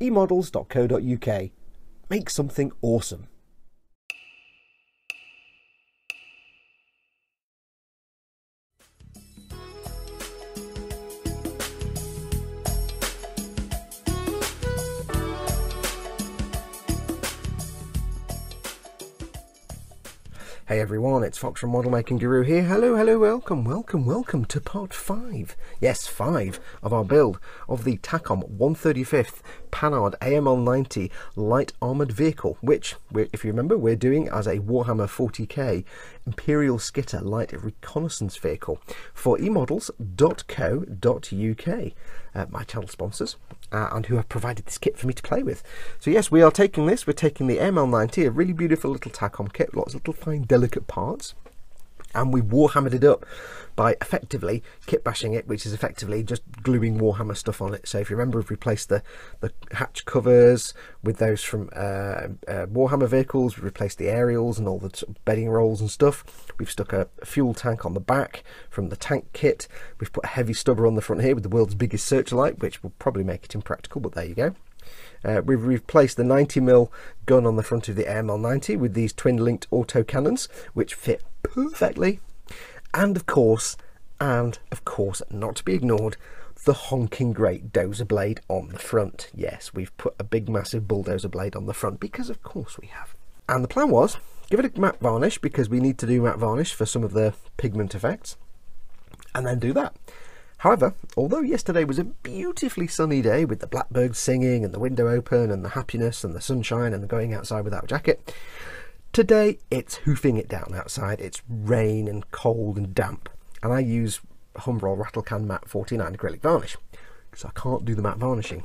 emodels.co.uk. Make something awesome. Hey everyone, it's Fox from Model Making Guru here. Hello, hello, welcome to part 5. Yes, 5 of our build of the Takom 135th Panhard AML90 light armoured vehicle, which, if you remember, we're doing as a Warhammer 40k Imperial Skitter light reconnaissance vehicle for emodels.co.uk, my channel sponsors, and who have provided this kit for me to play with. So yes, we are taking this, we're taking the AML90, a really beautiful little Takom kit, lots of little fine delicate parts, and we Warhammered it up by effectively kit bashing it, which is effectively just gluing Warhammer stuff on it. So if you remember, we've replaced the hatch covers with those from Warhammer vehicles, we've replaced the aerials and all the sort of bedding rolls and stuff, we've stuck a fuel tank on the back from the tank kit, we've put a heavy stubber on the front here with the world's biggest searchlight, which will probably make it impractical, but there you go. We've replaced the 90mm gun on the front of the AML90 with these twin-linked autocannons, which fit perfectly. And of course, not to be ignored, the honking great dozer blade on the front. Yes, we've put a big, massive bulldozer blade on the front, because of course we have. And the plan was, give it a matte varnish, because we need to do matte varnish for some of the pigment effects, and then do that. However, although yesterday was a beautifully sunny day with the blackbirds singing and the window open and the happiness and the sunshine and the going outside without a jacket, today it's hoofing it down outside. It's rain and cold and damp, and I use Humbrol Rattlecan Matte 49 acrylic varnish because I can't do the matte varnishing.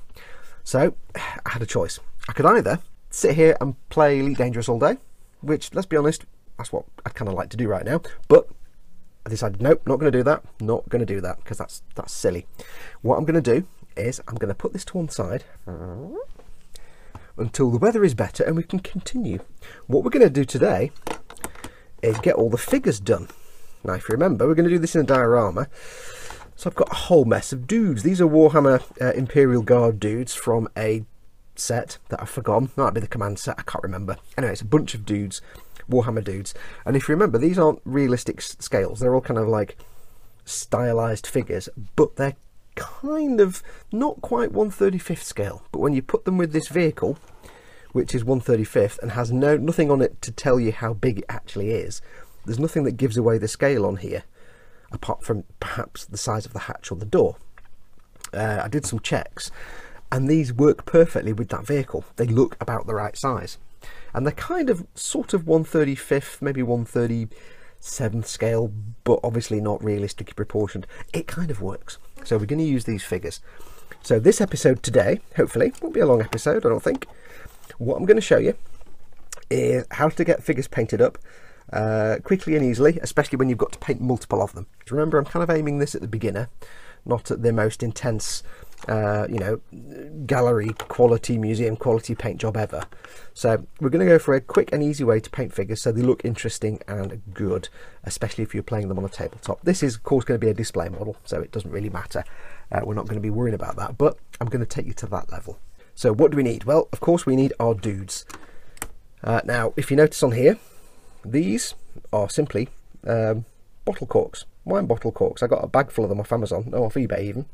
So I had a choice. I could either sit here and play Elite Dangerous all day, which, let's be honest, that's what I'd kind of like to do right now, but I decided, nope, not going to do that, not going to do that, because that's silly. What I'm going to do is I'm going to put this to one side until the weather is better and we can continue. What we're going to do today is get all the figures done. Now, if you remember, we're going to do this in a diorama. So I've got a whole mess of dudes. These are Warhammer Imperial Guard dudes from a set that I've forgotten. Might be the command set, I can't remember. Anyway, it's a bunch of dudes. Warhammer dudes, and if you remember, these aren't realistic scales, they're all kind of like stylized figures, but they're kind of not quite 1/35th scale. But when you put them with this vehicle, which is 1/35th and has nothing on it to tell you how big it actually is, there's nothing that gives away the scale on here apart from perhaps the size of the hatch or the door. I did some checks and these work perfectly with that vehicle. They look about the right size. And they're kind of sort of 1/35th, maybe 1/37th scale, but obviously not realistically proportioned. It kind of works. So we're going to use these figures. So this episode today, hopefully, won't be a long episode, I don't think. What I'm going to show you is how to get figures painted up quickly and easily, especially when you've got to paint multiple of them. So remember, I'm kind of aiming this at the beginner, not at the most intense, you know, gallery quality, museum quality paint job ever. So we're going to go for a quick and easy way to paint figures so they look interesting and good, especially if you're playing them on a tabletop. This is of course going to be a display model, so it doesn't really matter. We're not going to be worrying about that, but I'm going to take you to that level. So what do we need? Well, of course we need our dudes. Now, if you notice on here, these are simply bottle corks, wine bottle corks. I got a bag full of them off Amazon, or off eBay even.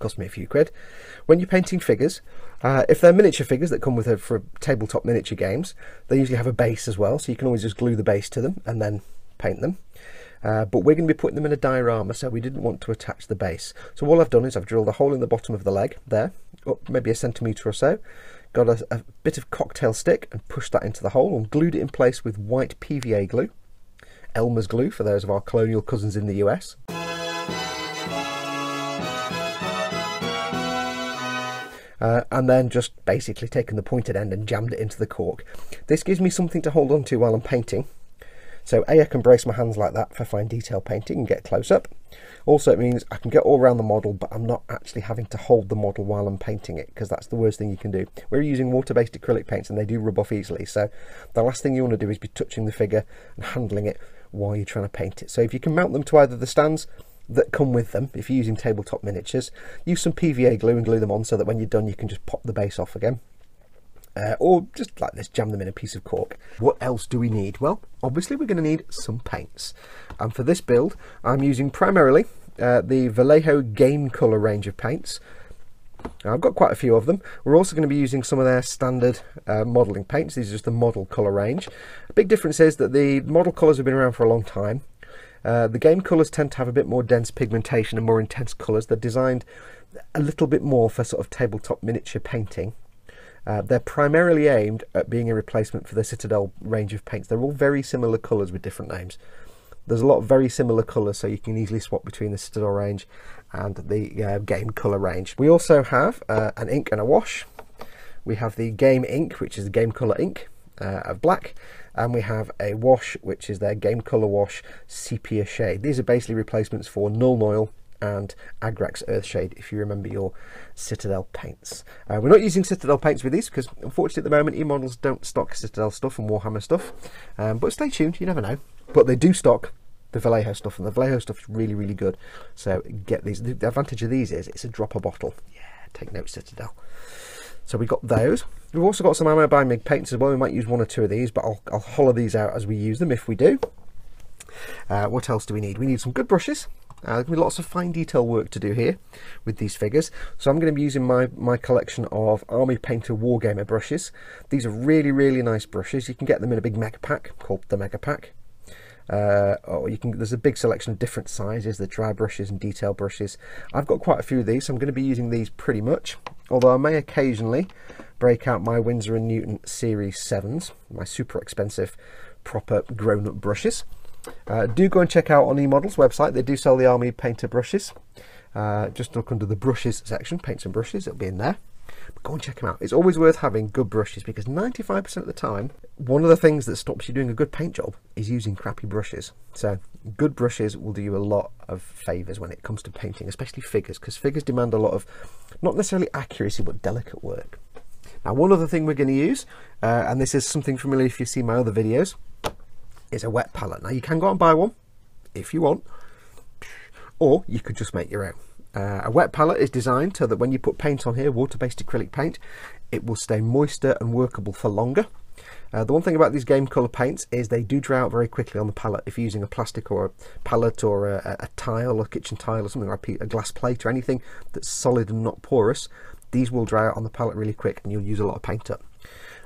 Cost me a few quid. When you're painting figures, if they're miniature figures that come with a, for tabletop miniature games, they usually have a base as well, so you can always just glue the base to them and then paint them. But we're going to be putting them in a diorama, so we didn't want to attach the base. So all I've done is I've drilled a hole in the bottom of the leg there, up maybe a centimetre or so, got a bit of cocktail stick and pushed that into the hole and glued it in place with white PVA glue, Elmer's glue for those of our colonial cousins in the US. And then just basically taken the pointed end and jammed it into the cork. This gives me something to hold on to while I'm painting. So A, I can brace my hands like that for fine detail painting and get close up. Also, it means I can get all around the model, but I'm not actually having to hold the model while I'm painting it, because that's the worst thing you can do. We're using water-based acrylic paints and they do rub off easily. So the last thing you want to do is be touching the figure and handling it while you're trying to paint it. So if you can mount them to either the stands that come with them if you're using tabletop miniatures. Use some PVA glue and glue them on so that when you're done you can just pop the base off again. Or just like this, jam them in a piece of cork. What else do we need? Well, obviously we're going to need some paints. And for this build, I'm using primarily the Vallejo Game Color range of paints. Now, I've got quite a few of them. We're also going to be using some of their standard modelling paints. These are just the Model Color range. A big difference is that the Model Colors have been around for a long time. The Game Colors tend to have a bit more dense pigmentation and more intense colours. They're designed a little bit more for sort of tabletop miniature painting. They're primarily aimed at being a replacement for the Citadel range of paints. They're all very similar colours with different names. There's a lot of very similar colours, so you can easily swap between the Citadel range and the Game Color range. We also have an ink and a wash. We have the Game Ink, which is the Game Color ink of black, and we have a wash, which is their Game Color Wash Sepia Shade. These are basically replacements for Nuln Oil and Agrax Earthshade, if you remember your Citadel paints. We're not using Citadel paints with these because, unfortunately, at the moment eModels don't stock Citadel stuff and Warhammer stuff, but stay tuned, you never know. But they do stock the Vallejo stuff, and the Vallejo stuff is really, really good, so get these. The advantage of these is it's a dropper bottle. Yeah, take note, Citadel. So we got those. We've also got some Ammo by MIG paints as well. We might use one or two of these, but I'll hollow these out as we use them if we do. What else do we need? We need some good brushes. There's going to be lots of fine detail work to do here with these figures, so I'm going to be using my collection of Army Painter Wargamer brushes. These are really, really nice brushes. You can get them in a big mega pack called the Mega Pack, or you can, there's a big selection of different sizes, the dry brushes and detail brushes. I've got quite a few of these, so I'm going to be using these pretty much, although I may occasionally break out my Windsor and Newton Series 7s, my super expensive proper grown-up brushes. Do go and check out on eModels website. They do sell the Army Painter brushes. Just look under the brushes section, paints and brushes, it'll be in there. But go and check them out. It's always worth having good brushes, because 95% of the time, one of the things that stops you doing a good paint job is using crappy brushes. So good brushes will do you a lot of favours when it comes to painting, especially figures, because figures demand a lot of, not necessarily accuracy, but delicate work. Now, one other thing we're going to use, and this is something familiar if you see my other videos, is a wet palette. Now, you can go out and buy one if you want, or you could just make your own. A wet palette is designed so that when you put paint on here, water-based acrylic paint, it will stay moister and workable for longer. The one thing about these Game Color paints is they do dry out very quickly on the palette. If you're using a plastic or a palette or a tile or kitchen tile or something like a glass plate or anything that's solid and not porous, these will dry out on the palette really quick and you'll use a lot of paint up.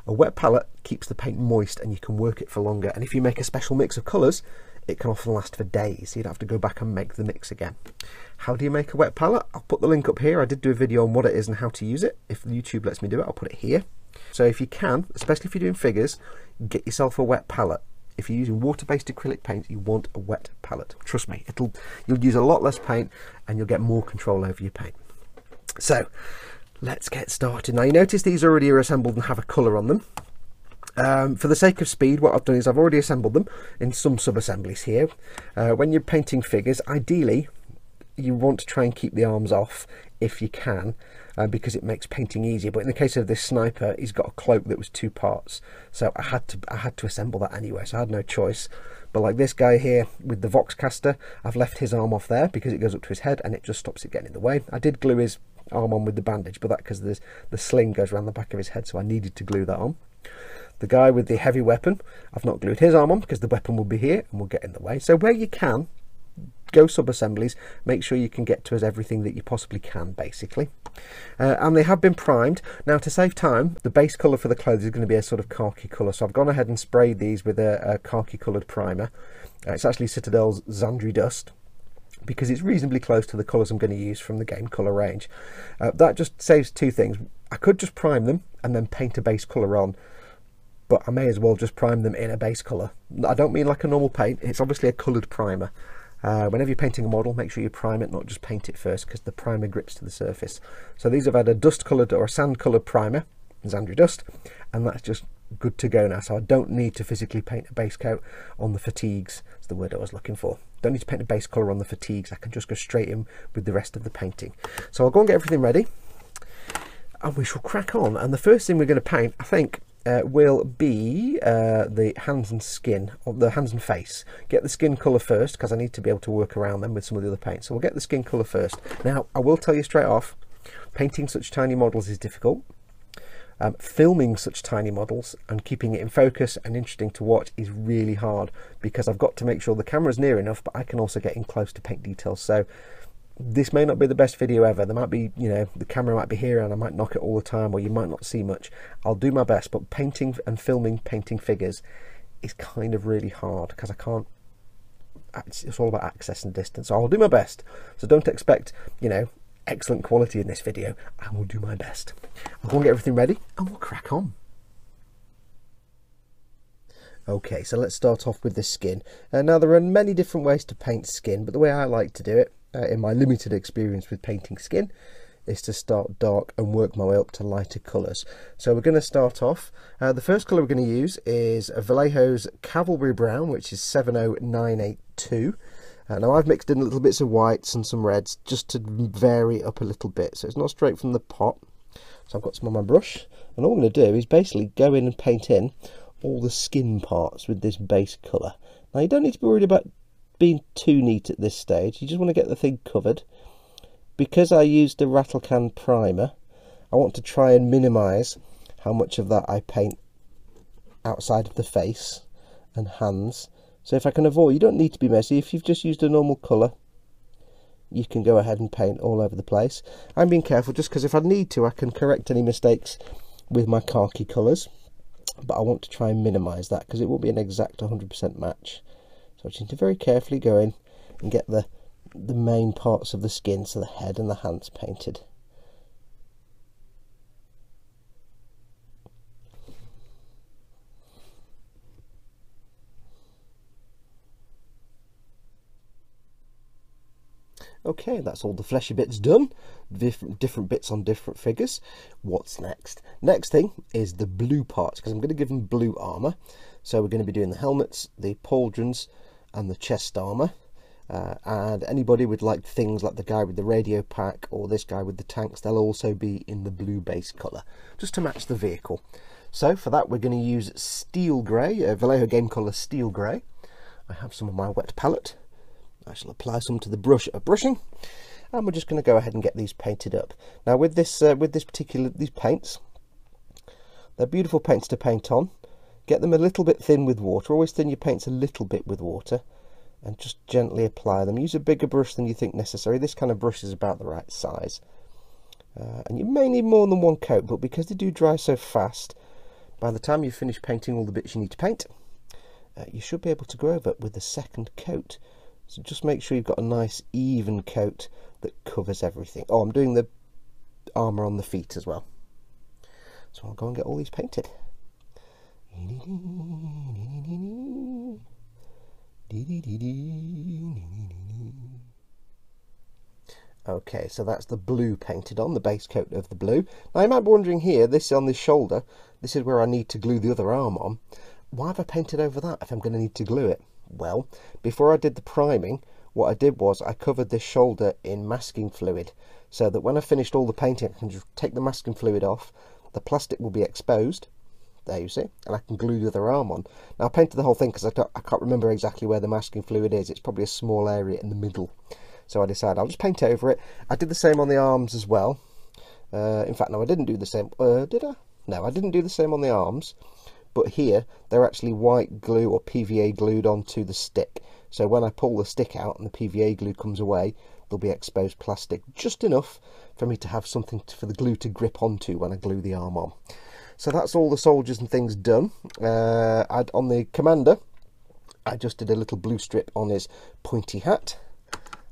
A wet palette keeps the paint moist and you can work it for longer, and if you make a special mix of colours, it can often last for days, so you'd have to go back and make the mix again. How do you make a wet palette? I'll put the link up here. I did do a video on what it is and how to use it. If YouTube lets me do it, I'll put it here. So if you can, especially if you're doing figures, get yourself a wet palette. If you're using water-based acrylic paint, you want a wet palette. Trust me, you'll use a lot less paint and you'll get more control over your paint. So let's get started. Now, you notice these already are assembled and have a colour on them. For the sake of speed, what I've done is I've already assembled them in some sub-assemblies here. When you're painting figures, ideally you want to try and keep the arms off if you can, because it makes painting easier. But in the case of this sniper, he's got a cloak that was two parts, so I had to assemble that anyway, so I had no choice. But like this guy here with the Vox caster, I've left his arm off there because it goes up to his head and it just stops it getting in the way. I did glue his arm on with the bandage, but that because the sling goes around the back of his head, so I needed to glue that on. The guy with the heavy weapon, I've not glued his arm on because the weapon will be here and will get in the way. So where you can, go sub-assemblies, make sure you can get to as everything that you possibly can, basically. And they have been primed. Now, to save time, the base colour for the clothes is going to be a sort of khaki colour, so I've gone ahead and sprayed these with a khaki coloured primer. It's actually Citadel's Zandri Dust, because it's reasonably close to the colours I'm going to use from the Game Color range. That just saves two things. I could just prime them and then paint a base colour on, but I may as well just prime them in a base colour. I don't mean like a normal paint, it's obviously a coloured primer. Whenever you're painting a model, make sure you prime it, not just paint it first, because the primer grips to the surface. So these have had a dust coloured or a sand coloured primer, Zandri Dust, and that's just good to go now. So I don't need to physically paint a base coat on the fatigues. That's the word I was looking for. Don't need to paint a base colour on the fatigues. I can just go straight in with the rest of the painting. So I'll go and get everything ready and we shall crack on. And the first thing we're going to paint, I think, will be the hands and skin, or the hands and face. Get the skin colour first, because I need to be able to work around them with some of the other paints. So we'll get the skin colour first. Now, I will tell you straight off, painting such tiny models is difficult. Filming such tiny models and keeping it in focus and interesting to watch is really hard, because I've got to make sure the camera's near enough, but I can also get in close to paint details. So this may not be the best video ever. There might be, you know, the camera might be here and I might knock it all the time, or you might not see much. I'll do my best, but painting and filming painting figures is kind of really hard, because I can't, it's all about access and distance. So I'll do my best, so don't expect, you know, excellent quality in this video. I will do my best. I'll go and get everything ready and we'll crack on. Okay, so let's start off with the skin. Now there are many different ways to paint skin, but the way I like to do it, in my limited experience with painting skin, is to start dark and work my way up to lighter colours. So we're going to start off, the first colour we're going to use is Vallejo's Cavalry Brown, which is 70982. Now I've mixed in little bits of whites and some reds just to vary up a little bit, so it's not straight from the pot. So I've got some on my brush, and all I'm going to do is basically go in and paint in all the skin parts with this base colour. Now you don't need to be worried about being too neat at this stage, you just want to get the thing covered. Because I used the rattle can primer, I want to try and minimise how much of that I paint outside of the face and hands. So if I can avoid, you don't need to be messy. If you've just used a normal colour, you can go ahead and paint all over the place. I'm being careful just because if I need to, I can correct any mistakes with my khaki colours. But I want to try and minimise that, because it won't be an exact 100% match. So I just need to very carefully go in and get the main parts of the skin, so the head and the hands, painted. Okay, that's all the fleshy bits done, different bits on different figures. What's next? Next thing is the blue parts, because I'm going to give them blue armour. So we're going to be doing the helmets, the pauldrons and the chest armour. And anybody would like things like the guy with the radio pack or this guy with the tanks, they'll also be in the blue base colour, just to match the vehicle. So for that we're going to use Steel Grey, Vallejo Game Color Steel Grey. I have some of my wet palette. I shall apply some to the brush at brushing, and we're just going to go ahead and get these painted up. Now with these paints, they're beautiful paints to paint on. Get them a little bit thin with water. Always thin your paints a little bit with water, and just gently apply them. Use a bigger brush than you think necessary. This kind of brush is about the right size, and you may need more than one coat, but because they do dry so fast, by the time you finish painting all the bits you need to paint, you should be able to go over with the second coat. So just make sure you've got a nice even coat that covers everything. Oh, I'm doing the armour on the feet as well. So I'll go and get all these painted. Okay, so that's the blue painted on, the base coat of the blue. Now you might be wondering here, this on this shoulder, this is where I need to glue the other arm on. Why have I painted over that if I'm going to need to glue it? Well, before I did the priming, what I did was I covered this shoulder in masking fluid, so that when I finished all the painting, I can just take the masking fluid off, the plastic will be exposed, there you see, and I can glue the other arm on. Now I painted the whole thing because I can't remember exactly where the masking fluid is. It's probably a small area in the middle, so I decided I'll just paint over it. I did the same on the arms as well. In fact, no, I didn't do the same, did I? No, I didn't do the same on the arms. But here, they're actually white glue or PVA glued onto the stick. So when I pull the stick out and the PVA glue comes away, there'll be exposed plastic. Just enough for me to have something for the glue to grip onto when I glue the arm on. So that's all the soldiers and things done. On the commander, I just did a little blue strip on his pointy hat.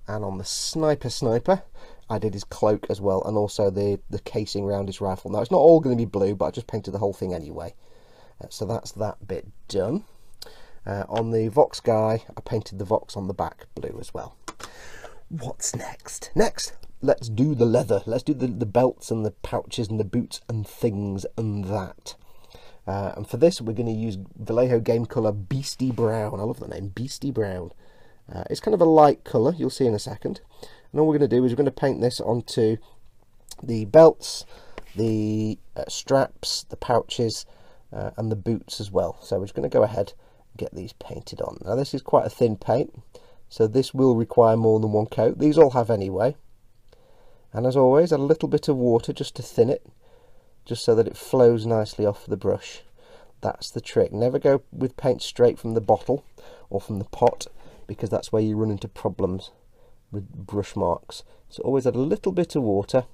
And on the sniper, I did his cloak as well. And also the casing around his rifle. Now, it's not all going to be blue, but I just painted the whole thing anyway. So that's that bit done. On the Vox guy, I painted the Vox on the back blue as well. What's next? Next, let's do the leather. Let's do the belts and the pouches and the boots and things and that. And for this, we're going to use Vallejo Game Color Beastie Brown. I love the name, Beastie Brown. It's kind of a light colour, you'll see in a second. And all we're going to do is we're going to paint this onto the belts, the straps, the pouches, and the boots as well. So we're just going to go ahead and get these painted on. Now this is quite a thin paint, so this will require more than one coat. These all have anyway. And as always, a little bit of water just to thin it, just so that it flows nicely off the brush. That's the trick. Never go with paint straight from the bottle or from the pot, because that's where you run into problems with brush marks. So always add a little bit of water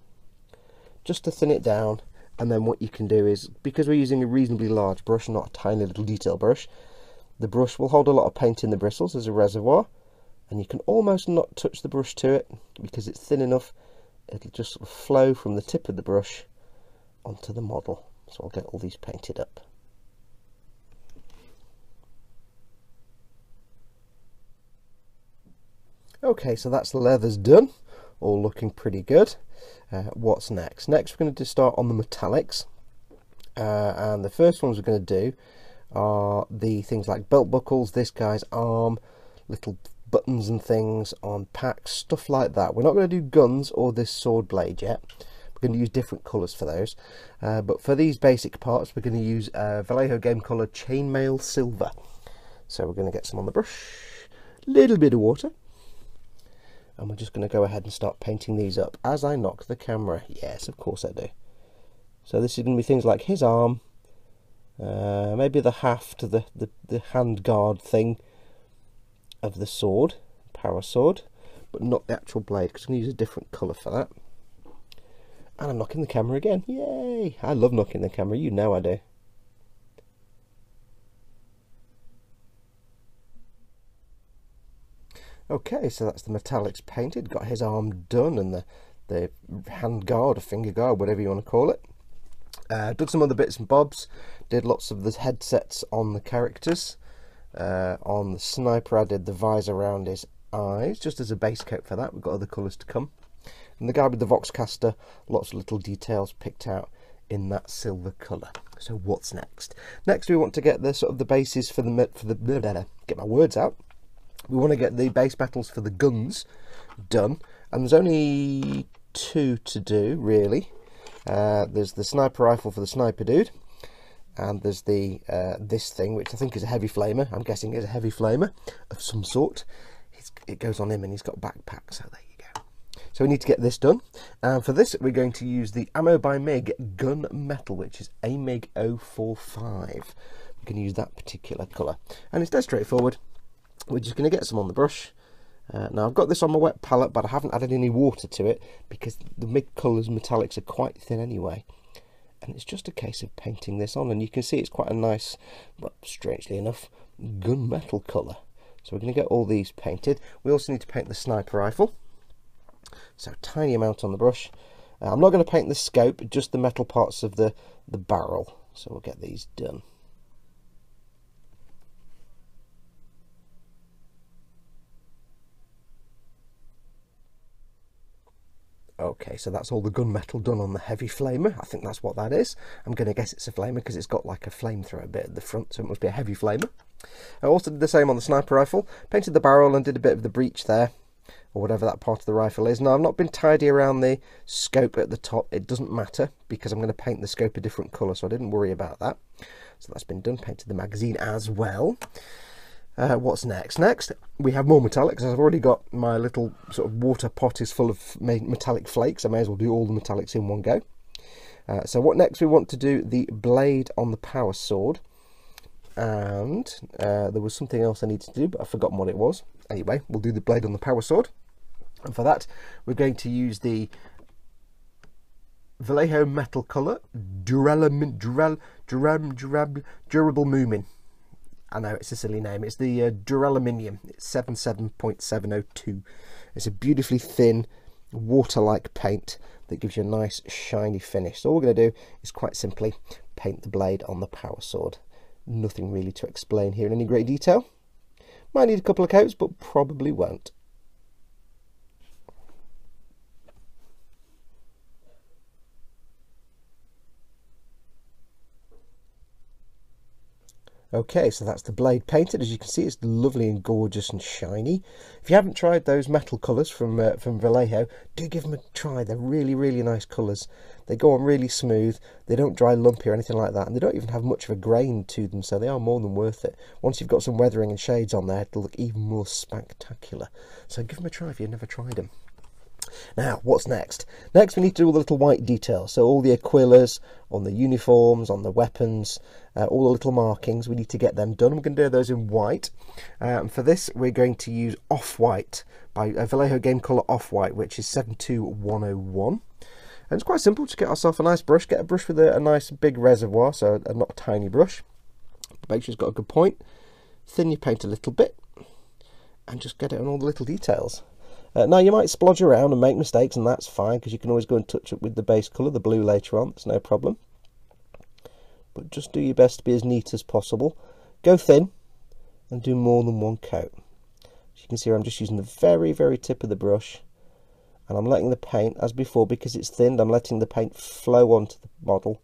just to thin it down. And then what you can do is, because we're using a reasonably large brush, not a tiny little detail brush, the brush will hold a lot of paint in the bristles as a reservoir, and you can almost not touch the brush to it because it's thin enough. It'll just sort of flow from the tip of the brush onto the model. So I'll get all these painted up. Okay, so that's the leathers done, all looking pretty good. What's next? Next we're going to start on the metallics, and the first ones we're going to do are the things like belt buckles, this guy's arm, little buttons and things on packs, stuff like that. We're not going to do guns or this sword blade yet. We're going to use different colours for those, but for these basic parts we're going to use Vallejo Game Color Chainmail Silver. So we're going to get some on the brush, a little bit of water, and we're just going to go ahead and start painting these up as I knock the camera. Yes, of course I do. So this is going to be things like his arm, maybe the haft, the hand guard thing of the sword, power sword, but not the actual blade, because I'm going to use a different colour for that. And I'm knocking the camera again. Yay! I love knocking the camera, you know I do. Okay, so that's the metallics painted, got his arm done and the hand guard or finger guard, whatever you want to call it. Did some other bits and bobs, did lots of the headsets on the characters. On the sniper I did the visor around his eyes, just as a base coat for that. We've got other colours to come. And the guy with the voxcaster, lots of little details picked out in that silver colour. So what's next? Next we want to get the sort of the bases for the get my words out. We want to get the base battles for the guns done, and there's only two to do really. There's the sniper rifle for the sniper dude, and there's the this thing, which I think is a heavy flamer. I'm guessing it's a heavy flamer of some sort. It goes on him, and he's got backpacks. So there you go. So we need to get this done, and for this we're going to use the Ammo by MIG Gun Metal, which is AMIG 045. We can use that particular colour, and it's dead straightforward. We're just going to get some on the brush. Now I've got this on my wet palette, but I haven't added any water to it because the MIG colours metallics are quite thin anyway, and it's just a case of painting this on. And you can see it's quite a nice, but strangely enough, gunmetal colour. So we're going to get all these painted. We also need to paint the sniper rifle, so tiny amount on the brush. I'm not going to paint the scope, just the metal parts of the barrel. So we'll get these done. Okay, so that's all the gunmetal done on the heavy flamer. I think that's what that is. I'm going to guess it's a flamer because it's got like a flamethrower bit at the front, so it must be a heavy flamer. I also did the same on the sniper rifle. Painted the barrel and did a bit of the breech there, or whatever that part of the rifle is. Now, I've not been tidy around the scope at the top. It doesn't matter because I'm going to paint the scope a different colour, so I didn't worry about that. So that's been done. Painted the magazine as well. What's next? Next, we have more metallics. I've already got my little sort of water pot is full of metallic flakes. I may as well do all the metallics in one go. So what next? We want to do the blade on the power sword. And there was something else I needed to do, but I've forgotten what it was. Anyway, we'll do the blade on the power sword. And for that, we're going to use the Vallejo Metal Color Duraluminium. I know it's a silly name. It's the Duraluminium. It's 77.702. It's a beautifully thin water-like paint that gives you a nice shiny finish. So all we're going to do is quite simply paint the blade on the power sword. Nothing really to explain here in any great detail. Might need a couple of coats, but probably won't. Okay, so that's the blade painted. As you can see, it's lovely and gorgeous and shiny. If you haven't tried those metal colours from Vallejo, do give them a try. They're really, really nice colours. They go on really smooth. They don't dry lumpy or anything like that, and they don't even have much of a grain to them, so they are more than worth it. Once you've got some weathering and shades on there, it'll look even more spectacular. So give them a try if you've never tried them. Now, what's next? Next, we need to do all the little white details. So all the aquilas on the uniforms, on the weapons, all the little markings, we need to get them done. I'm going to do those in white. For this, we're going to use Off-White by Vallejo Game Color Off-White, which is 72101. And it's quite simple. Just get ourselves a nice brush. Get a brush with a nice big reservoir, so not a tiny brush. Make sure it's got a good point. Thin your paint a little bit, and just get it on all the little details. Now, you might splodge around and make mistakes, and that's fine, because you can always go and touch up with the base colour, the blue, later on. That's no problem. But just do your best to be as neat as possible. Go thin and do more than one coat. As you can see here, I'm just using the very, very tip of the brush, and I'm letting the paint, as before, because it's thinned, I'm letting the paint flow onto the model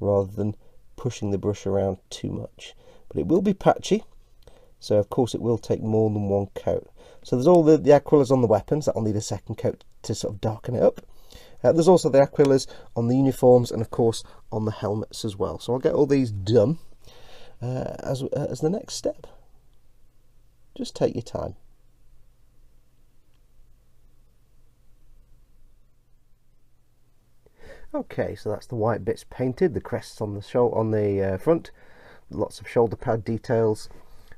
rather than pushing the brush around too much. But it will be patchy, so of course it will take more than one coat. So there's all the aquilas on the weapons. That'll need a second coat to sort of darken it up. There's also the aquilas on the uniforms and of course on the helmets as well. So I'll get all these done as the next step. Just take your time. Okay, so that's the white bits painted. The crests on the front. Lots of shoulder pad details.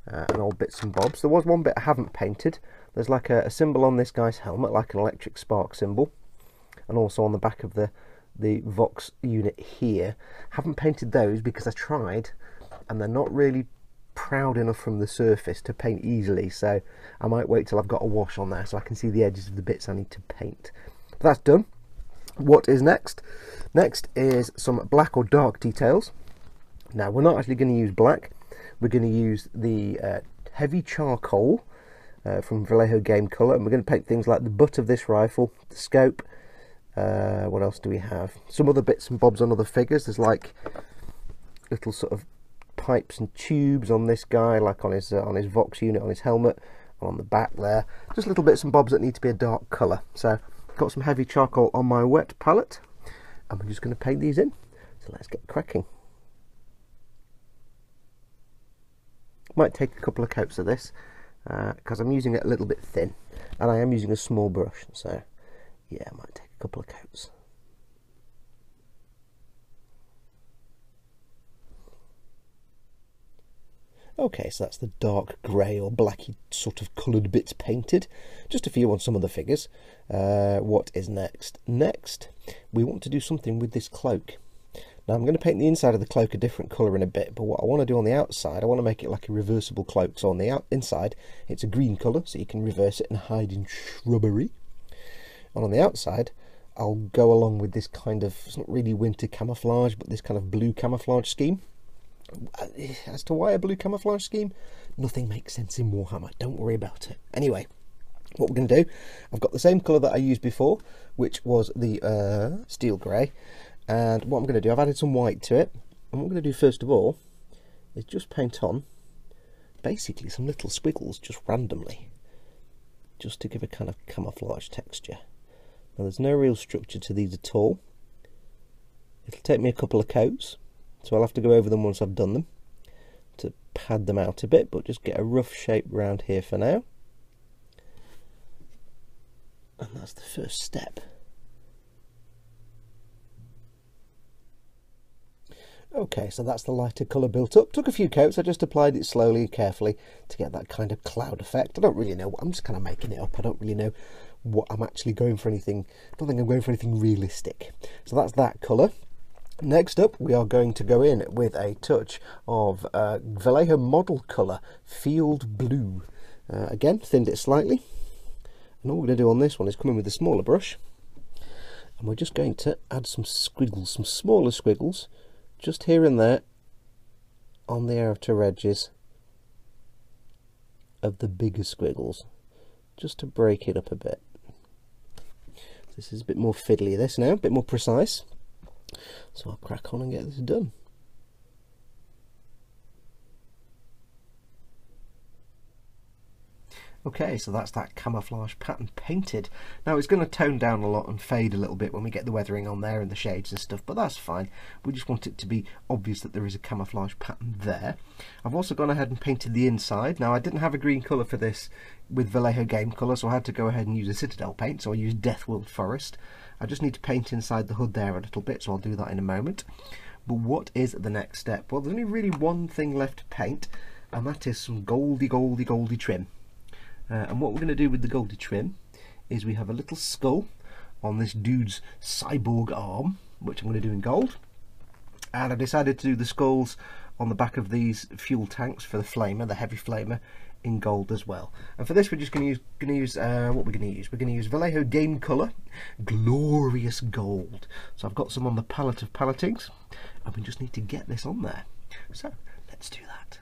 And all bits and bobs. There was one bit I haven't painted. There's like a symbol on this guy's helmet, like an electric spark symbol, and also on the back of the Vox unit here. Haven't painted those because I tried, and they're not really proud enough from the surface to paint easily, so I might wait till I've got a wash on there so I can see the edges of the bits I need to paint. But that's done. What is next? Next is some black or dark details. Now, we're not actually going to use black. We're going to use the Heavy Charcoal from Vallejo Game Color, and we're going to paint things like the butt of this rifle, the scope, what else do we have? Some other bits and bobs on other figures. There's like little sort of pipes and tubes on this guy, like on his Vox unit, on his helmet, on the back there. Just little bits and bobs that need to be a dark colour. So I've got some Heavy Charcoal on my wet palette, and we're just going to paint these in. So let's get cracking. Might take a couple of coats of this because I'm using it a little bit thin, and I am using a small brush, so yeah, I might take a couple of coats. Okay, so that's the dark grey or blacky sort of coloured bits painted. Just a few on some of the figures. What is next? Next, we want to do something with this cloak. Now, I'm going to paint the inside of the cloak a different colour in a bit, but what I want to do on the outside, I want to make it like a reversible cloak. So on the inside, it's a green colour, so you can reverse it and hide in shrubbery. And on the outside, I'll go along with this kind of, it's not really winter camouflage, but this kind of blue camouflage scheme. As to why a blue camouflage scheme, nothing makes sense in Warhammer. Don't worry about it. Anyway, what we're going to do, I've got the same colour that I used before, which was the Steel Grey. And what I'm going to do, I've added some white to it, and what I'm going to do first of all is just paint on basically some little squiggles just randomly, just to give a kind of camouflage texture. Now, there's no real structure to these at all. It'll take me a couple of coats, so I'll have to go over them once I've done them to pad them out a bit, but just get a rough shape round here for now, and that's the first step. Okay, so that's the lighter colour built up. Took a few coats, I just applied it slowly and carefully to get that kind of cloud effect. I don't really know, I'm just kind of making it up. I don't really know what I'm actually going for anything. I don't think I'm going for anything realistic. So that's that colour. Next up, we are going to go in with a touch of Vallejo Model Color, Field Blue. Again, thinned it slightly. And all we're going to do on this one is come in with a smaller brush. And we're just going to add some squiggles, some smaller squiggles, just here and there on the outer edges of the bigger squiggles, just to break it up a bit. This is a bit more fiddly, this now, a bit more precise, so I'll crack on and get this done. Okay, so that's that camouflage pattern painted. Now it's going to tone down a lot and fade a little bit when we get the weathering on there and the shades and stuff, but that's fine. We just want it to be obvious that there is a camouflage pattern there. I've also gone ahead and painted the inside. Now I didn't have a green colour for this with Vallejo Game Color, so I had to go ahead and use a Citadel paint, so I used Death World Forest. I just need to paint inside the hood there a little bit, so I'll do that in a moment. But what is the next step? Well, there's only really one thing left to paint, and that is some goldy trim. And what we're going to do with the goldy trim is we have a little skull on this dude's cyborg arm, which I'm going to do in gold. And I decided to do the skulls on the back of these fuel tanks for the flamer, the heavy flamer, in gold as well. And for this we're just going to use, we're going to use Vallejo Game Color Glorious Gold. So I've got some on the palette of palettings, and we just need to get this on there. So let's do that.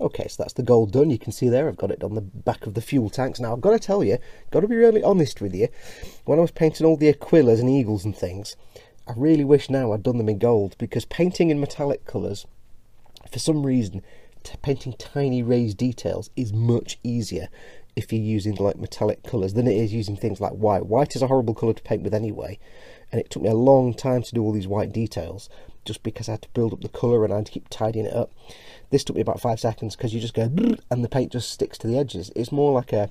Okay, so that's the gold done. You can see there I've got it on the back of the fuel tanks. Now I've got to tell you, got to be really honest with you, when I was painting all the Aquilas and Eagles and things, I really wish now I'd done them in gold, because painting in metallic colours, for some reason, painting tiny raised details is much easier if you're using like metallic colours than it is using things like white. White is a horrible colour to paint with anyway, and it took me a long time to do all these white details just because I had to build up the colour and I had to keep tidying it up. This took me about 5 seconds because you just go and the paint just sticks to the edges. It's more like a,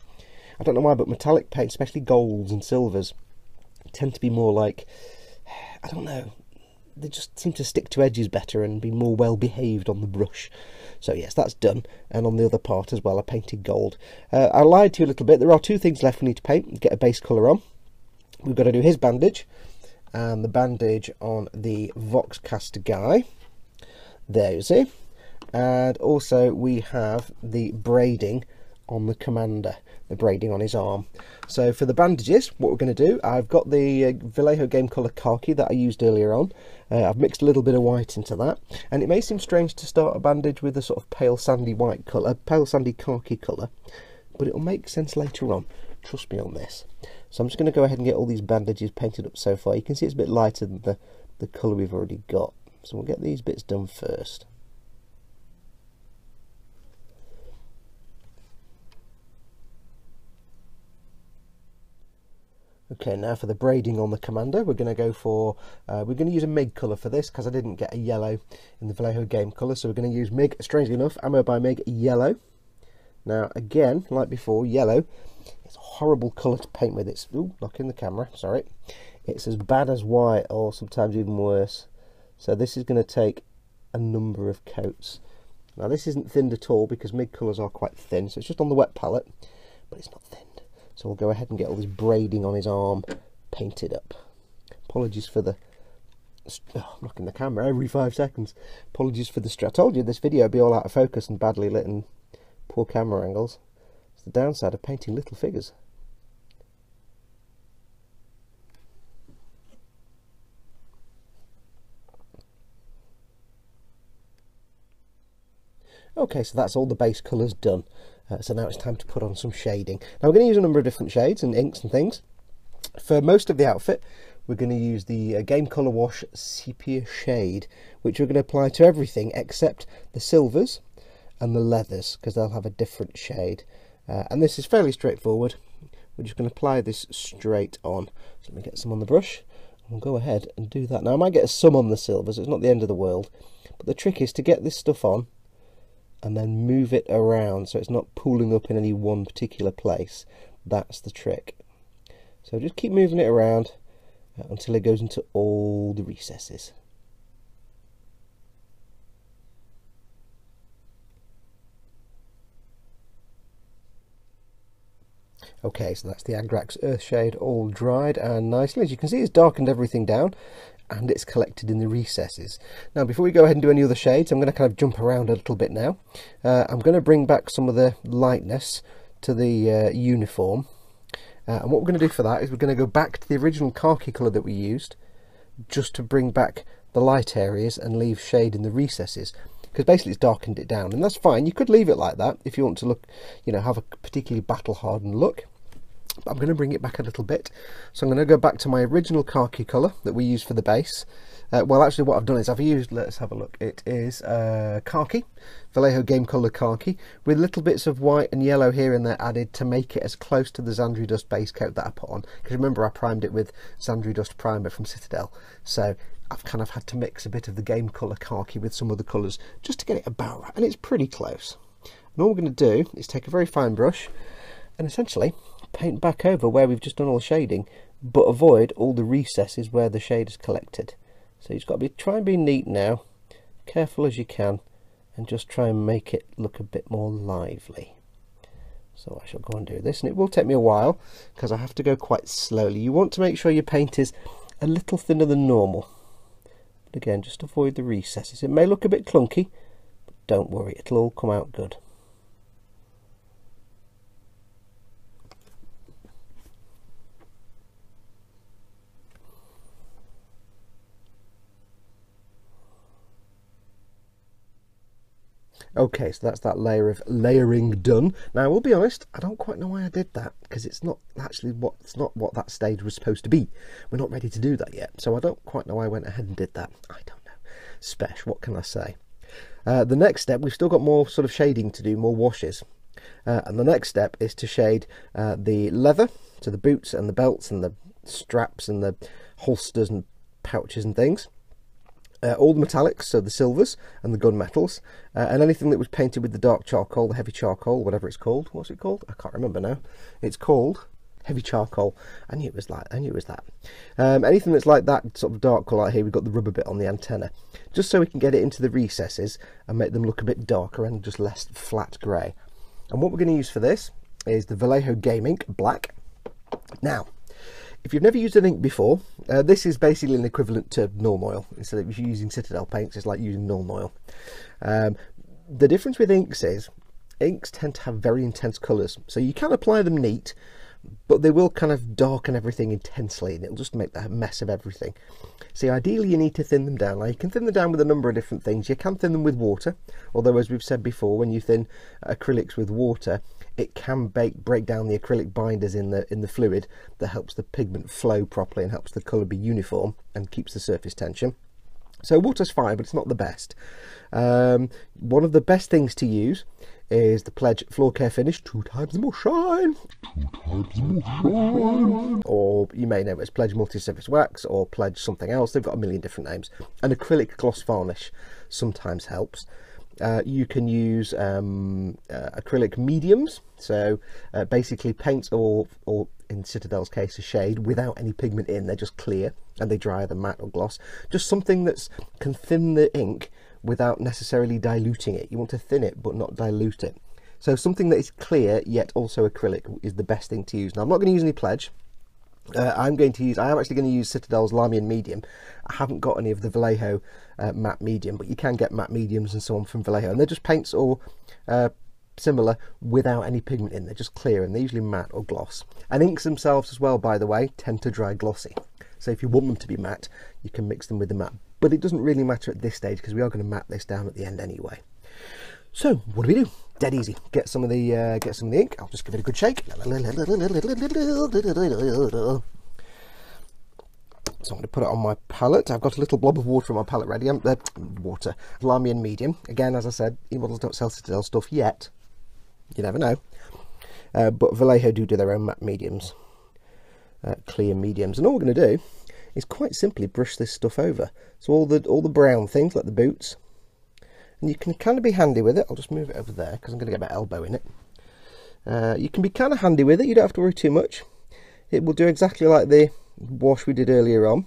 I don't know why, but metallic paint, especially golds and silvers, tend to be more like, I don't know, they just seem to stick to edges better and be more well behaved on the brush. So yes, that's done, and on the other part as well I painted gold. I lied to you a little bit. There are two things left we need to paint, get a base colour on. We've got to do his bandage and the bandage on the Voxcaster guy, there you see, and also we have the braiding on the commander, the braiding on his arm. So for the bandages, what we're going to do, I've got the Vallejo Game Color khaki that I used earlier on. I've mixed a little bit of white into that, and it may seem strange to start a bandage with a sort of pale sandy white color, pale sandy khaki color, but it'll make sense later on, trust me on this. So I'm just going to go ahead and get all these bandages painted up so far. You can see it's a bit lighter than the colour we've already got, so we'll get these bits done first. Okay, now for the braiding on the commander, we're going to go for, we're going to use a MIG colour for this because I didn't get a yellow in the Vallejo Game Colour, so we're going to use MIG, strangely enough, Ammo by MIG yellow. Now again, like before, yellow, it's a horrible colour to paint with. It's, ooh, knocking the camera, sorry. It's as bad as white or sometimes even worse. So this is going to take a number of coats. Now this isn't thinned at all because MIG colours are quite thin, so it's just on the wet palette, but it's not thin. So we'll go ahead and get all this braiding on his arm painted up. Apologies for the... Oh, I'm knocking the camera every 5 seconds. Apologies for the... I told you this video would be all out of focus and badly lit and poor camera angles. It's the downside of painting little figures. Okay, so that's all the base colours done. So now it's time to put on some shading. Now we're going to use a number of different shades and inks and things. For most of the outfit, we're going to use the Game Color Wash Sepia Shade, which we're going to apply to everything except the silvers and the leathers, because they'll have a different shade. And this is fairly straightforward. We're just going to apply this straight on. So let me get some on the brush. We'll go ahead and do that. Now I might get some on the silvers, it's not the end of the world. But the trick is to get this stuff on and then move it around so it's not pooling up in any one particular place. That's the trick. So just keep moving it around until it goes into all the recesses. Okay, so that's the Agrax Earthshade all dried and nicely. As you can see, it's darkened everything down and it's collected in the recesses. Now before we go ahead and do any other shades, I'm going to kind of jump around a little bit now. I'm going to bring back some of the lightness to the uniform, and what we're going to do for that is we're going to go back to the original khaki colour that we used just to bring back the light areas and leave shade in the recesses, because basically it's darkened it down, and that's fine. You could leave it like that if you want to look, you know, have a particularly battle hardened look. But I'm going to bring it back a little bit. So I'm going to go back to my original khaki colour that we used for the base. Well, actually what I've done is I've used, let's have a look, it is khaki, Vallejo Game Color khaki, with little bits of white and yellow here and there added to make it as close to the Zandri Dust base coat that I put on. Because remember, I primed it with Zandri Dust primer from Citadel. So I've kind of had to mix a bit of the Game Color khaki with some other colours just to get it about right. And it's pretty close. And all we're going to do is take a very fine brush and essentially paint back over where we've just done all the shading, but avoid all the recesses where the shade is collected. So you've got to be, try and be neat now, careful as you can, and just try and make it look a bit more lively. So I shall go and do this, and it will take me a while because I have to go quite slowly. You want to make sure your paint is a little thinner than normal, but again, just avoid the recesses. It may look a bit clunky, but don't worry, it'll all come out good. Okay, so that's that layer of layering done. Now, I will be honest, I don't quite know why I did that, because it's not what that stage was supposed to be. We're not ready to do that yet, so I don't quite know why I went ahead and did that. I don't know. Spesh, what can I say? The next step, we've still got more sort of shading to do, more washes. And the next step is to shade the leather, so the boots and the belts and the straps and the holsters and pouches and things. All the metallics, so the silvers and the gun metals, and anything that was painted with the dark charcoal, the heavy charcoal, whatever it's called. What's it called? I can't remember now. It's called Heavy Charcoal. I knew it was that. Anything that's like that sort of dark colour out here, we've got the rubber bit on the antenna, just so we can get it into the recesses and make them look a bit darker and just less flat grey. And what we're going to use for this is the Vallejo Game Ink Black. Now, if you've never used an ink before, this is basically an equivalent to Nuln Oil. Instead of using Citadel paints, it's like using Nuln Oil. The difference with inks is, inks tend to have very intense colours. So you can apply them neat, but they will kind of darken everything intensely, and it'll just make that mess of everything. See, ideally you need to thin them down. Now, you can thin them down with a number of different things. You can thin them with water, although as we've said before, when you thin acrylics with water, it can break down the acrylic binders in the fluid that helps the pigment flow properly and helps the colour be uniform and keeps the surface tension. So water's fine, but it's not the best. One of the best things to use is the Pledge Floor Care Finish, 2 times more shine. 2 times more shine. Or you may know it as Pledge Multi-Surface Wax or Pledge something else. They've got a million different names. An acrylic gloss varnish sometimes helps. You can use acrylic mediums, so basically paints or in Citadel's case a shade without any pigment in. They're just clear and they dry either matte or gloss. Just something that can thin the ink without necessarily diluting it. You want to thin it but not dilute it. So something that is clear yet also acrylic is the best thing to use. Now, I'm not going to use any Pledge. I am actually going to use Citadel's Lahmian Medium. I haven't got any of the Vallejo matte medium, but you can get matte mediums and so on from Vallejo, and they're just paints or similar without any pigment in. They're just clear and they're usually matte or gloss. And inks themselves as well, by the way, tend to dry glossy, so if you want them to be matte you can mix them with the matte, but it doesn't really matter at this stage because we are going to matte this down at the end anyway. So what do we do? Dead easy. Get some of the ink. I'll just give it a good shake. So I'm going to put it on my palette. I've got a little blob of water on my palette ready. Water. Lahmian Medium. Again, as I said, eModels don't sell Citadel stuff yet. You never know. But Vallejo do their own matte mediums. Clear mediums. And all we're going to do is quite simply brush this stuff over. So all the brown things, like the boots. And you can kind of be handy with it. I'll just move it over there because I'm going to get my elbow in it. You can be kind of handy with it. You don't have to worry too much. It will do exactly like the wash we did earlier on.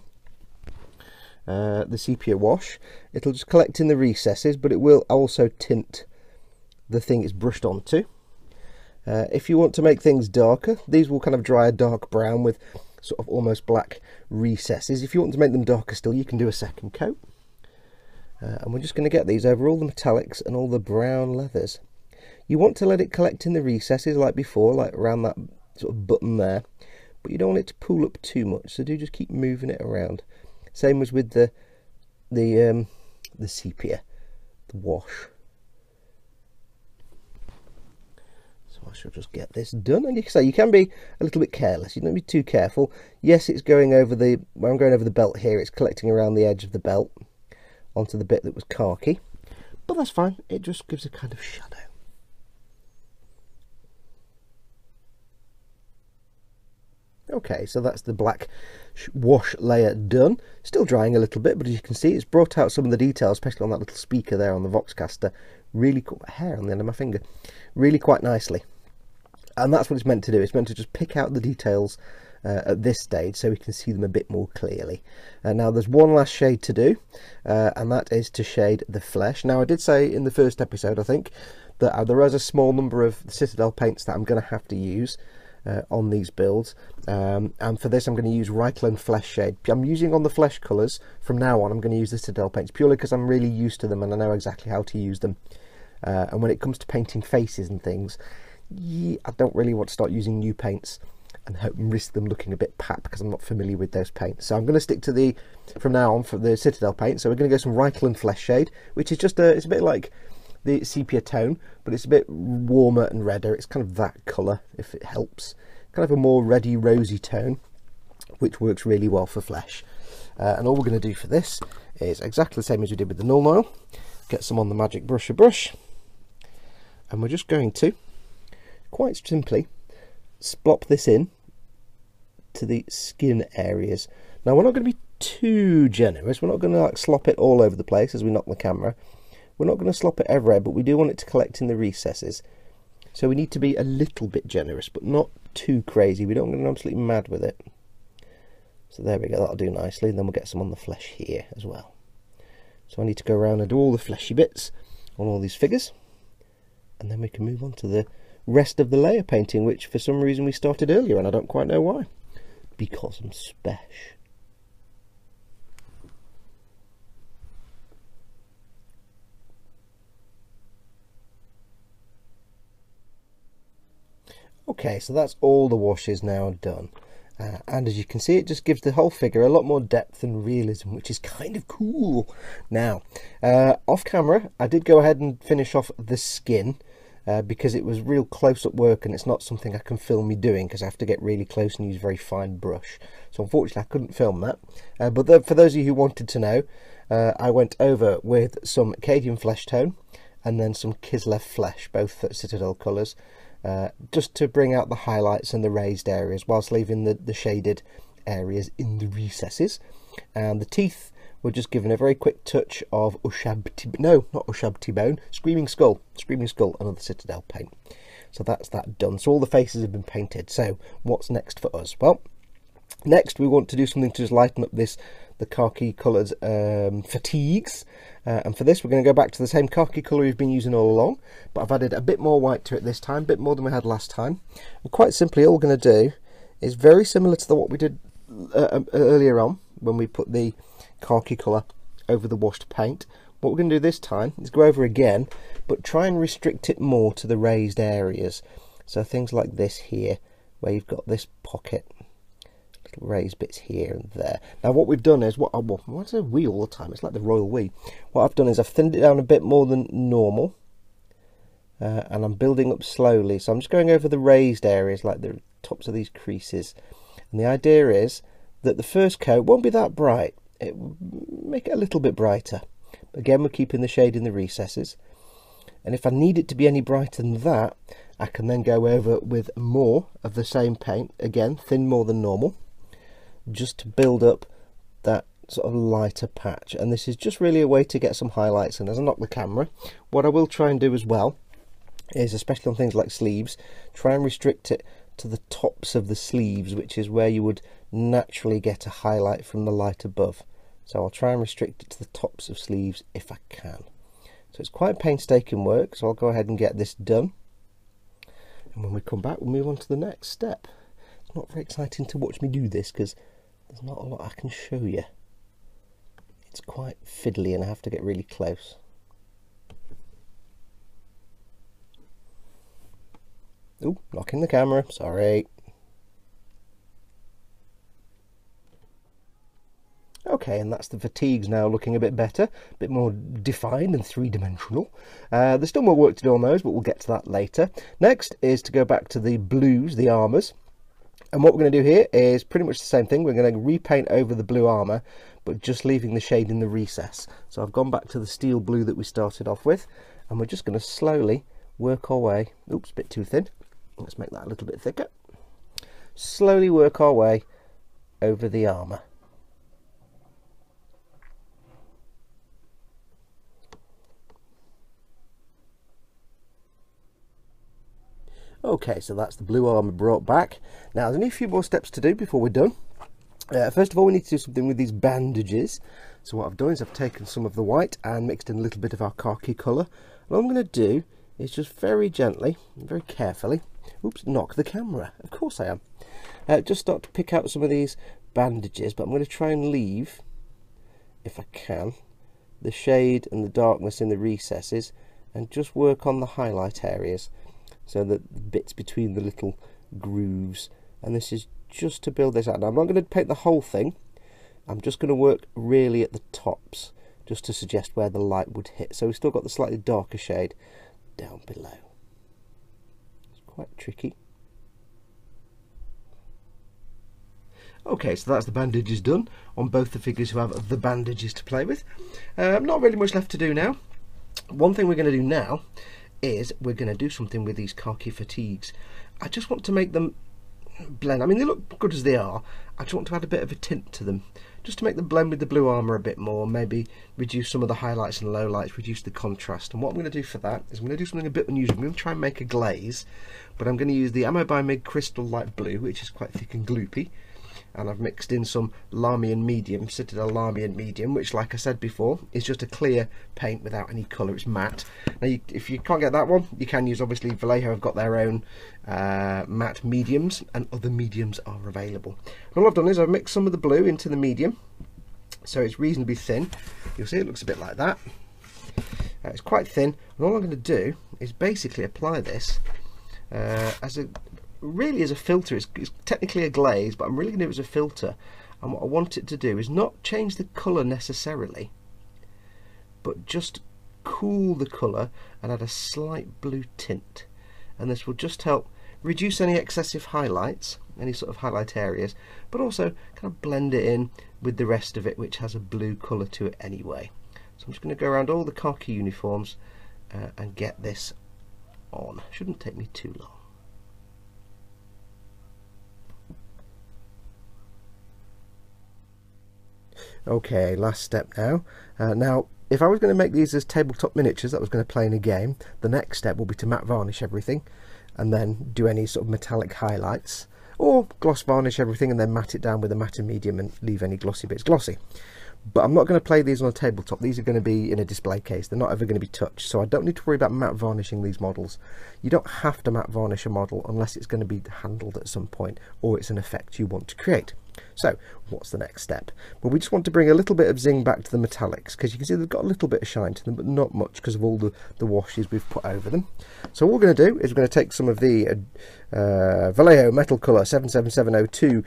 The sepia wash. It'll just collect in the recesses, but it will also tint the thing it's brushed onto. If you want to make things darker, these will kind of dry a dark brown with sort of almost black recesses. If you want to make them darker still, you can do a second coat. And we're just going to get these over all the metallics and all the brown leathers. You want to let it collect in the recesses like before, like around that sort of button there. But you don't want it to pool up too much, so do just keep moving it around. Same as with the sepia, the wash. So I shall just get this done. And you can say you can be a little bit careless. You don't be too careful. Yes, it's going over the, when I'm going over the belt here, it's collecting around the edge of the belt onto the bit that was khaki, but that's fine. It just gives a kind of shadow. Okay, so that's the black wash layer done. Still drying a little bit, but as you can see, it's brought out some of the details, especially on that little speaker there on the Voxcaster. Really cool hair on the end of my finger. Really quite nicely. And that's what it's meant to do. It's meant to just pick out the details at this stage so we can see them a bit more clearly. Now there's one last shade to do, and that is to shade the flesh. Now I did say in the first episode, I think, that there is a small number of Citadel paints that I'm going to have to use on these builds, and for this I'm going to use Reikland Fleshshade. I'm using on the flesh colours from now on. I'm going to use the Citadel paints purely because I'm really used to them and I know exactly how to use them, and when it comes to painting faces and things, I don't really want to start using new paints and hope and risk them looking a bit pat because I'm not familiar with those paints. So I'm going to stick to the, from now on, for the Citadel paint. So we're going to go some Reikland Fleshshade, which is just it's a bit like the sepia tone, but it's a bit warmer and redder. It's kind of that colour, if it helps, kind of a more reddy rosy tone, which works really well for flesh. And all we're going to do for this is exactly the same as we did with the Nuln Oil. Get some on the magic brush, and we're just going to quite simply splop this in to the skin areas. Now we're not going to be too generous. We're not going to like slop it all over the place as we knock the camera. We're not going to slop it everywhere, but we do want it to collect in the recesses. So we need to be a little bit generous, but not too crazy. We don't want to go absolutely mad with it. So there we go, that'll do nicely. And then we'll get some on the flesh here as well. So I need to go around and do all the fleshy bits on all these figures. And then we can move on to the rest of the layer painting, which for some reason we started earlier, and I don't quite know why. Because I'm special. Okay, so that's all the washes now done, and as you can see, it just gives the whole figure a lot more depth and realism, which is kind of cool. Now, off camera, I did go ahead and finish off the skin, because it was real close-up work and it's not something I can film me doing because I have to get really close and use a very fine brush. So unfortunately I couldn't film that, but for those of you who wanted to know, I went over with some Cadian Flesh Tone and then some Kislev Flesh, both Citadel colours, just to bring out the highlights and the raised areas whilst leaving the shaded areas in the recesses. And the teeth were just given a very quick touch of Screaming Skull, another Citadel paint. So that's that done. So all the faces have been painted. So what's next for us? Well, next we want to do something to just lighten up the khaki coloured fatigues, and for this we're going to go back to the same khaki colour we've been using all along, but I've added a bit more white to it this time, a bit more than we had last time. And quite simply all we're going to do is very similar to what we did earlier on when we put the khaki colour over the washed paint. What we're going to do this time is go over again, but try and restrict it more to the raised areas. So things like this here, where you've got this pocket, raised bits here and there. Now what we've done is, why do I say we all the time? It's like the royal we. What I've done is I've thinned it down a bit more than normal, and I'm building up slowly. So I'm just going over the raised areas, like the tops of these creases. And the idea is that the first coat won't be that bright. It will make it a little bit brighter. Again, we're keeping the shade in the recesses. And if I need it to be any brighter than that, I can then go over with more of the same paint. Again, thin more than normal, just to build up that sort of lighter patch. And this is just really a way to get some highlights. And as I knock the camera, what I will try and do as well is, especially on things like sleeves, try and restrict it to the tops of the sleeves, which is where you would naturally get a highlight from the light above. So I'll try and restrict it to the tops of sleeves if I can. So it's quite painstaking work, so I'll go ahead and get this done, and when we come back we'll move on to the next step. It's not very exciting to watch me do this because there's not a lot I can show you. It's quite fiddly and I have to get really close. Ooh, knocking the camera, sorry. okay, and that's the fatigues now looking a bit better, a bit more defined and three-dimensional. There's still more work to do on those, but we'll get to that later. Next is to go back to the blues, the armours, and what we're going to do here is pretty much the same thing. We're going to repaint over the blue armour, but just leaving the shade in the recess. So I've gone back to the steel blue that we started off with, and we're just going to slowly work our way, oops, a bit too thin, let's make that a little bit thicker, slowly work our way over the armour. Okay, so that's the blue armour brought back. Now there's only a few more steps to do before we're done. First of all, we need to do something with these bandages. So what I've done is I've taken some of the white and mixed in a little bit of our khaki colour. And all I'm going to do is just very gently, very carefully, oops, knock the camera. Of course I am. Just start to pick out some of these bandages, but I'm going to try and leave, if I can, the shade and the darkness in the recesses and just work on the highlight areas. So that the bits between the little grooves, and this is just to build this out. Now I'm not going to paint the whole thing, I'm just going to work really at the tops just to suggest where the light would hit. So we've still got the slightly darker shade down below. It's quite tricky. Okay, so that's the bandages done on both the figures who have the bandages to play with. Not really much left to do now. One thing we're going to do now is we're going to do something with these khaki fatigues. I just want to make them blend. I mean, they look good as they are. I just want to add a bit of a tint to them, just to make them blend with the blue armour a bit more, maybe reduce some of the highlights and lowlights, reduce the contrast. And what I'm going to do for that is I'm going to do something a bit unusual. I'm going to try and make a glaze, but I'm going to use the Ammo by MIG Crystal Light Blue, which is quite thick and gloopy. And I've mixed in some Lahmian Medium, Citadel Lahmian Medium, which, like I said before, is just a clear paint without any colour. It's matte. Now, if you can't get that one, you can use, obviously, Vallejo have got their own matte mediums, and other mediums are available. And all I've done is I've mixed some of the blue into the medium, so it's reasonably thin. You'll see it looks a bit like that. It's quite thin, and all I'm going to do is basically apply this as a filter. It's technically a glaze, but I'm really going to do it as a filter, and what I want it to do is not change the colour necessarily, but just cool the colour and add a slight blue tint, and this will just help reduce any excessive highlights, any sort of highlight areas, but also kind of blend it in with the rest of it, which has a blue colour to it anyway. So I'm just going to go around all the khaki uniforms and get this on. Shouldn't take me too long. Okay, last step now. Now, if I was going to make these as tabletop miniatures that I was going to play in a game, the next step will be to matte varnish everything and then do any sort of metallic highlights, or gloss varnish everything and then matte it down with a matting medium and leave any glossy bits glossy. But I'm not going to play these on a tabletop. These are going to be in a display case. They're not ever going to be touched, so I don't need to worry about matte varnishing these models. You don't have to matte varnish a model unless it's going to be handled at some point or it's an effect you want to create. So what's the next step? Well, we just want to bring a little bit of zing back to the metallics, because you can see they've got a little bit of shine to them, but not much because of all the washes we've put over them. So what we're going to do is we're going to take some of the Vallejo Metal Color 77702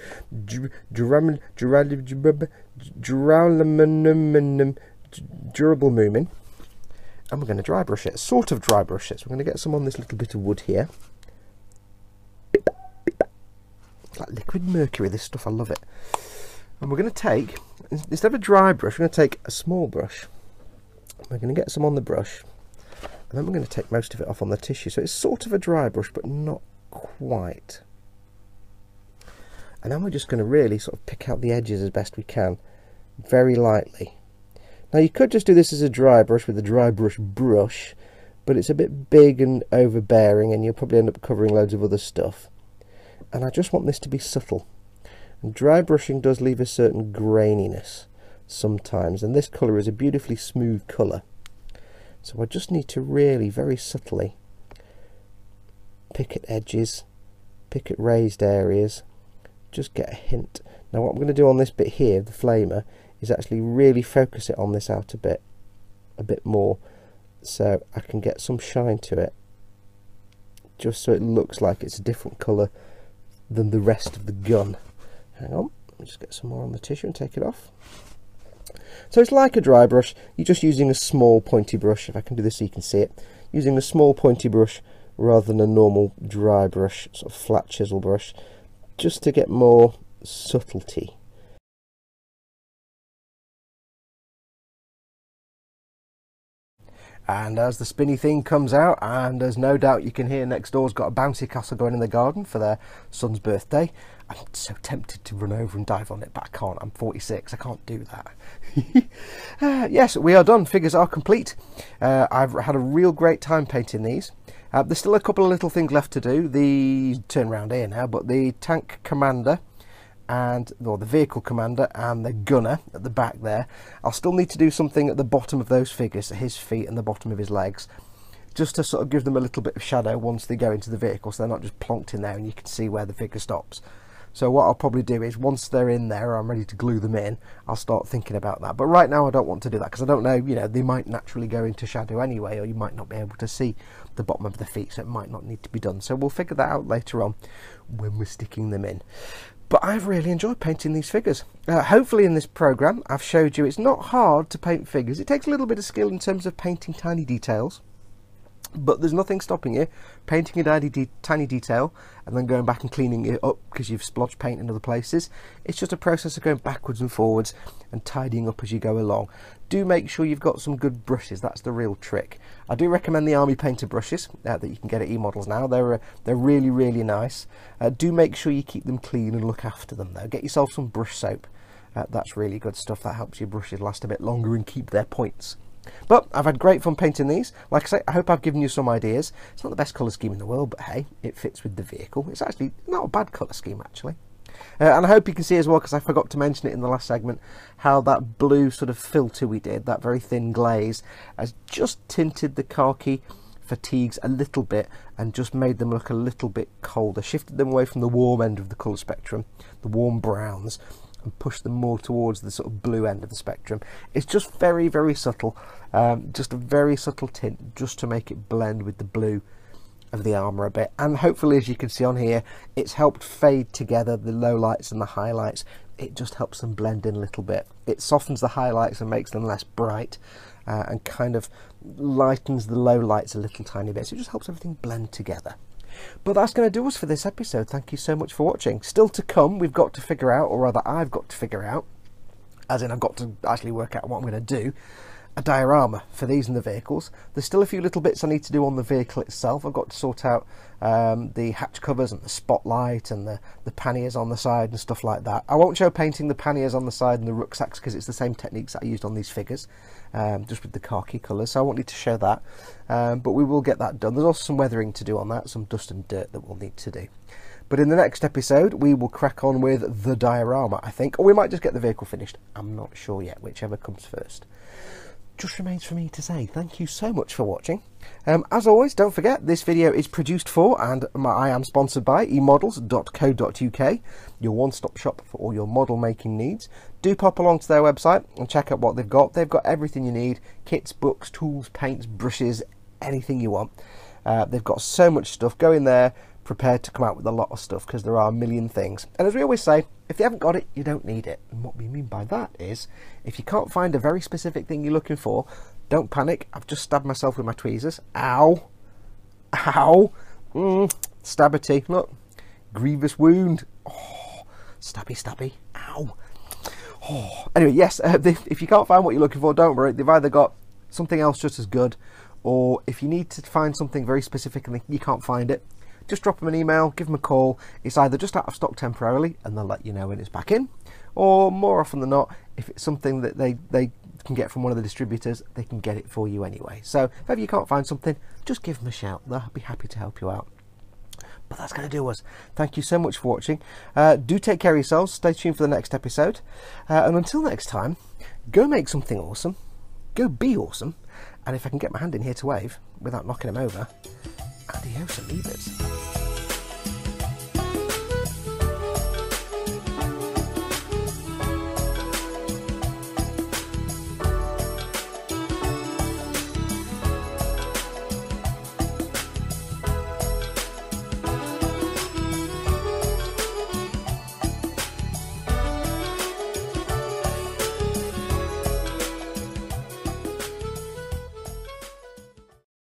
Duraluminium Duraluminium, and we're going to dry brush it, sort of dry brush it. So we're going to get some on this little bit of wood here. Like liquid mercury, this stuff, I love it. And we're going to take, instead of a dry brush, we're going to take a small brush. We're going to get some on the brush, and then we're going to take most of it off on the tissue. So it's sort of a dry brush, but not quite. And then we're just going to really sort of pick out the edges as best we can, very lightly. Now you could just do this as a dry brush with a dry brush, but it's a bit big and overbearing, and you'll probably end up covering loads of other stuff. And I just want this to be subtle. And dry brushing does leave a certain graininess sometimes, and this colour is a beautifully smooth colour. So I just need to really very subtly pick at edges, pick at raised areas, just get a hint. Now what I'm going to do on this bit here, the flamer, is actually really focus it on this outer bit a bit more, so I can get some shine to it, just so it looks like it's a different colour than the rest of the gun. Hang on, let me just get some more on the tissue and take it off. So it's like a dry brush, you're just using a small pointy brush. If I can do this so you can see it, using a small pointy brush rather than a normal dry brush, sort of flat chisel brush, just to get more subtlety. And as the spinny thing comes out, and as no doubt you can hear next door's got a bouncy castle going in the garden for their son's birthday, I'm so tempted to run over and dive on it, but I can't. I'm 46, I can't do that. Yes, we are done. Figures are complete. I've had a real great time painting these. There's still a couple of little things left to do. The turn around here now, but the tank commander, and or the vehicle commander and the gunner at the back there, I'll still need to do something at the bottom of those figures, his feet and the bottom of his legs, just to sort of give them a little bit of shadow once they go into the vehicle, so they're not just plonked in there and you can see where the figure stops. So what I'll probably do is once they're in there, I'm ready to glue them in, I'll start thinking about that. But right now I don't want to do that because I don't know, you know, they might naturally go into shadow anyway, or you might not be able to see the bottom of the feet, so it might not need to be done. So we'll figure that out later on when we're sticking them in. But I've really enjoyed painting these figures. Hopefully in this program I've showed you it's not hard to paint figures. It takes a little bit of skill in terms of painting tiny details, but there's nothing stopping you painting a tiny detail and then going back and cleaning it up because you've splotched paint in other places. It's just a process of going backwards and forwards and tidying up as you go along. Do make sure you've got some good brushes, that's the real trick. I do recommend the Army Painter brushes that you can get at eModels now. They're really, really nice. Do make sure you keep them clean and look after them though. Get yourself some brush soap. That's really good stuff. That helps your brushes last a bit longer and keep their points. But I've had great fun painting these. Like I say, I hope I've given you some ideas. It's not the best colour scheme in the world, but hey, it fits with the vehicle. It's actually not a bad colour scheme actually. And I hope you can see as well, because I forgot to mention it in the last segment, how that blue sort of filter we did, that very thin glaze, has just tinted the khaki fatigues a little bit and just made them look a little bit colder, shifted them away from the warm end of the colour spectrum, the warm browns, and pushed them more towards the sort of blue end of the spectrum. It's just very, very subtle, just a very subtle tint, just to make it blend with the blue of the armour a bit. And hopefully, as you can see on here, it's helped fade together the low lights and the highlights. It just helps them blend in a little bit. It softens the highlights and makes them less bright, and kind of lightens the low lights a little tiny bit, so it just helps everything blend together. But that's going to do us for this episode. Thank you so much for watching. Still to come, we've got to figure out, or rather I've got to figure out, as in I've got to actually work out what I'm going to do, a diorama for these and the vehicles. There's still a few little bits I need to do on the vehicle itself. I've got to sort out the hatch covers and the spotlight and the panniers on the side and stuff like that. I won't show painting the panniers on the side and the rucksacks because it's the same techniques that I used on these figures, just with the khaki colours, so I won't need to show that, but we will get that done. There's also some weathering to do on that, some dust and dirt that we'll need to do. But in the next episode, we will crack on with the diorama, I think, or we might just get the vehicle finished. I'm not sure yet, whichever comes first. Just remains for me to say thank you so much for watching. As always, don't forget this video is produced for and I am sponsored by emodels.co.uk, your one-stop shop for all your model making needs. Do pop along to their website and check out what they've got. They've got everything you need: kits, books, tools, paints, brushes, anything you want. They've got so much stuff. Go in there prepared to come out with a lot of stuff, because there are a million things. And as we always say, if you haven't got it, you don't need it. And what we mean by that is, if you can't find a very specific thing you're looking for, don't panic. I've just stabbed myself with my tweezers. Ow. Ow. Stabberty. Look. Grievous wound. Oh. Stabby, stabby. Ow. Oh. Anyway, yes, if you can't find what you're looking for, don't worry. They've either got something else just as good, or if you need to find something very specific and you can't find it, just drop them an email, give them a call. It's either just out of stock temporarily and they'll let you know when it's back in, or more often than not, if it's something that they can get from one of the distributors, they can get it for you anyway. So if ever you can't find something, just give them a shout. They'll be happy to help you out. But that's going to do us. Thank you so much for watching. Do take care of yourselves. Stay tuned for the next episode. And until next time, go make something awesome. Go be awesome. And if I can get my hand in here to wave without knocking him over, adios, amigos.